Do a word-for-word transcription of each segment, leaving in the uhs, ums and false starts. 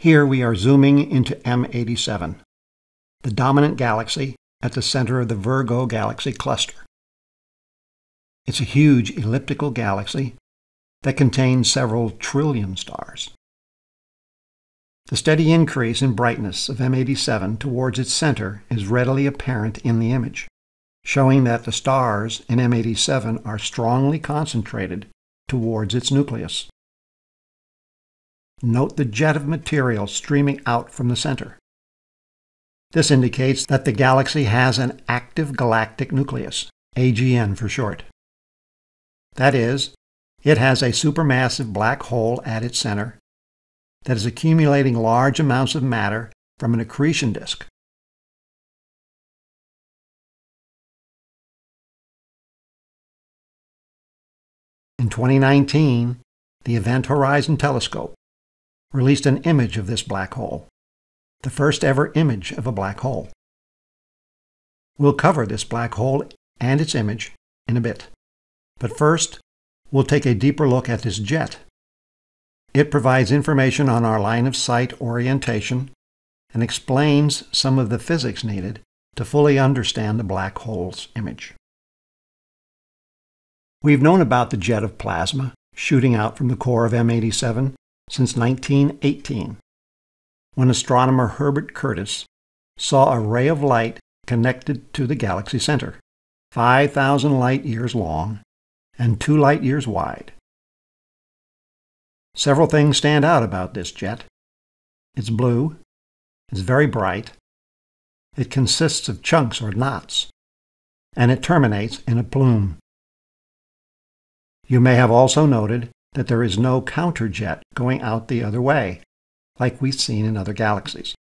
Here we are zooming into M eighty-seven, the dominant galaxy at the center of the Virgo galaxy cluster. It's a huge elliptical galaxy that contains several trillion stars. The steady increase in brightness of M eighty-seven towards its center is readily apparent in the image, showing that the stars in M eighty-seven are strongly concentrated towards its nucleus. Note the jet of material streaming out from the center. This indicates that the galaxy has an active galactic nucleus, A G N for short. That is, it has a supermassive black hole at its center that is accumulating large amounts of matter from an accretion disk. In twenty nineteen, the Event Horizon Telescope released an image of this black hole, the first ever image of a black hole. We'll cover this black hole and its image in a bit, but first, we'll take a deeper look at this jet. It provides information on our line of sight orientation and explains some of the physics needed to fully understand the black hole's image. We've known about the jet of plasma shooting out from the core of M eighty-seven since nineteen eighteen, when astronomer Herbert Curtis saw a ray of light connected to the galaxy center, five thousand light-years long and two light-years wide. Several things stand out about this jet. It's blue, it's very bright, it consists of chunks or knots, and it terminates in a plume. You may have also noted that there is no counterjet going out the other way, like we've seen in other galaxies.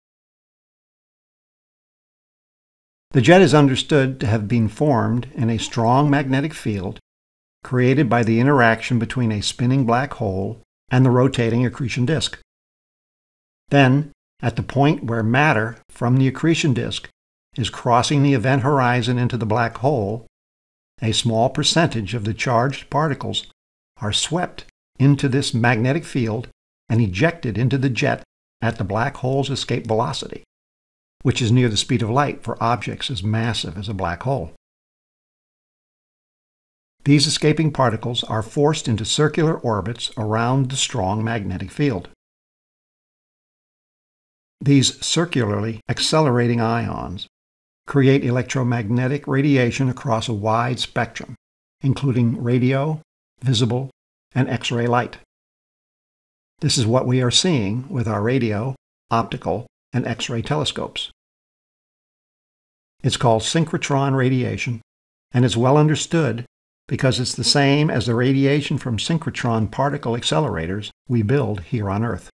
The jet is understood to have been formed in a strong magnetic field created by the interaction between a spinning black hole and the rotating accretion disk. Then, at the point where matter from the accretion disk is crossing the event horizon into the black hole, a small percentage of the charged particles are swept into this magnetic field and ejected into the jet at the black hole's escape velocity, which is near the speed of light for objects as massive as a black hole. These escaping particles are forced into circular orbits around the strong magnetic field. These circularly accelerating ions create electromagnetic radiation across a wide spectrum, including radio, visible, and X-ray light. This is what we are seeing with our radio, optical, and X-ray telescopes. It's called synchrotron radiation, and is well understood because it's the same as the radiation from synchrotron particle accelerators we build here on Earth.